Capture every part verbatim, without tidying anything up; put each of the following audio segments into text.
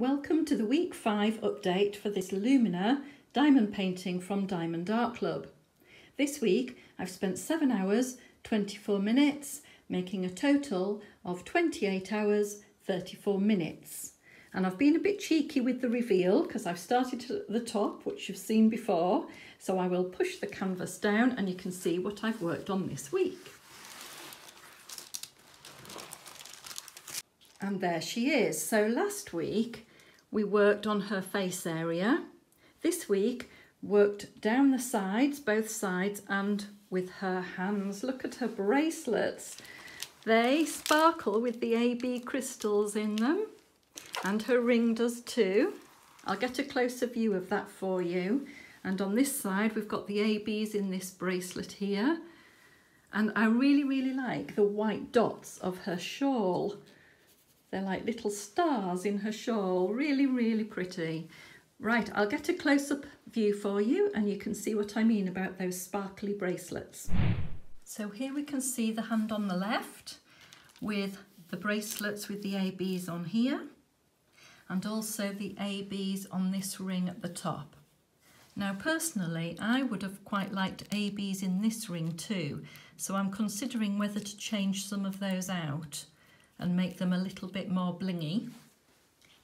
Welcome to the week five update for this Lumina diamond painting from Diamond Art Club. This week I've spent seven hours twenty-four minutes making a total of twenty-eight hours thirty-four minutes, and I've been a bit cheeky with the reveal because I've started at the top, which you've seen before, so I will push the canvas down and you can see what I've worked on this week. And there she is. So last week we worked on her face area. This week worked down the sides, both sides, and with her hands. Look at her bracelets. They sparkle with the A B crystals in them, and her ring does too. I'll get a closer view of that for you. And on this side we've got the A Bs in this bracelet here. And I really, really like the white dots of her shawl. They're like little stars in her shawl. Really, really pretty. Right, I'll get a close-up view for you and you can see what I mean about those sparkly bracelets. So here we can see the hand on the left with the bracelets with the A Bs on here, and also the A Bs on this ring at the top. Now personally, I would have quite liked A Bs in this ring too, so I'm considering whether to change some of those out and make them a little bit more blingy.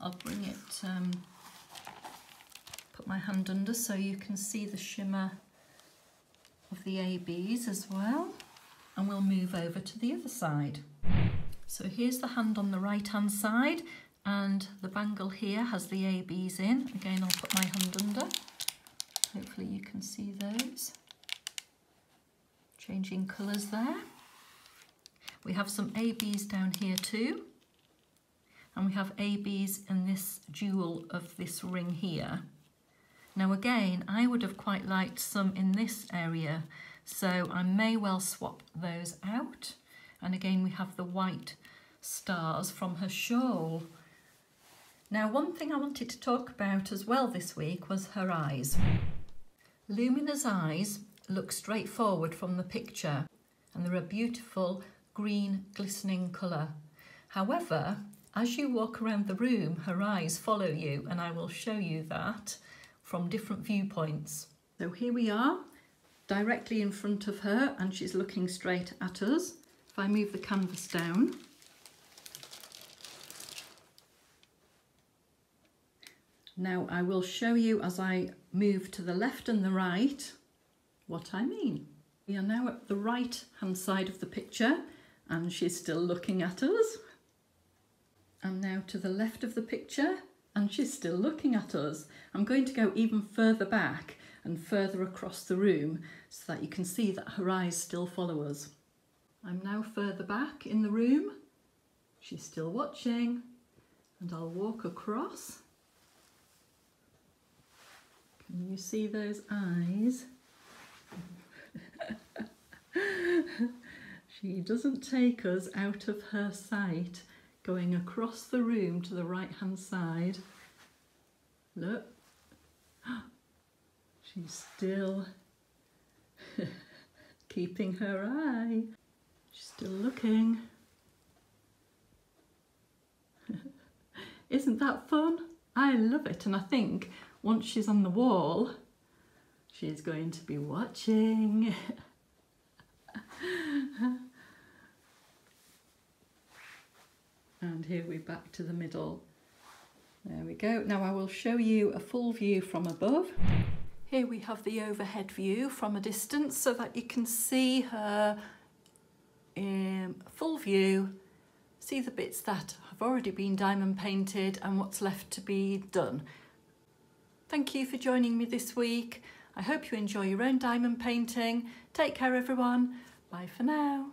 I'll bring it, um, put my hand under so you can see the shimmer of the A Bs as well. And we'll move over to the other side. So here's the hand on the right hand side, and the bangle here has the A Bs in. Again, I'll put my hand under. Hopefully you can see those. Changing colours there. We have some A Bs down here too, and we have A Bs in this jewel of this ring here. Now again, I would have quite liked some in this area, so I may well swap those out. And again, we have the white stars from her shawl. Now, one thing I wanted to talk about as well this week was her eyes. Lumina's eyes look straight forward from the picture, and they're a beautiful green glistening colour. However, as you walk around the room, her eyes follow you, and I will show you that from different viewpoints. So here we are, directly in front of her, and she's looking straight at us. If I move the canvas down, now I will show you as I move to the left and the right what I mean. We are now at the right hand side of the picture, and she's still looking at us. And now to the left of the picture, and she's still looking at us. I'm going to go even further back and further across the room so that you can see that her eyes still follow us. I'm now further back in the room. She's still watching, and I'll walk across. Can you see those eyes? She doesn't take us out of her sight, going across the room to the right hand side. Look, she's still keeping her eye. She's still looking. Isn't that fun? I love it, and I think once she's on the wall, she's going to be watching. And here we're back to the middle. There we go. Now I will show you a full view from above. Here we have the overhead view from a distance so that you can see her in full view, see the bits that have already been diamond painted and what's left to be done. Thank you for joining me this week. I hope you enjoy your own diamond painting. Take care everyone. Bye for now.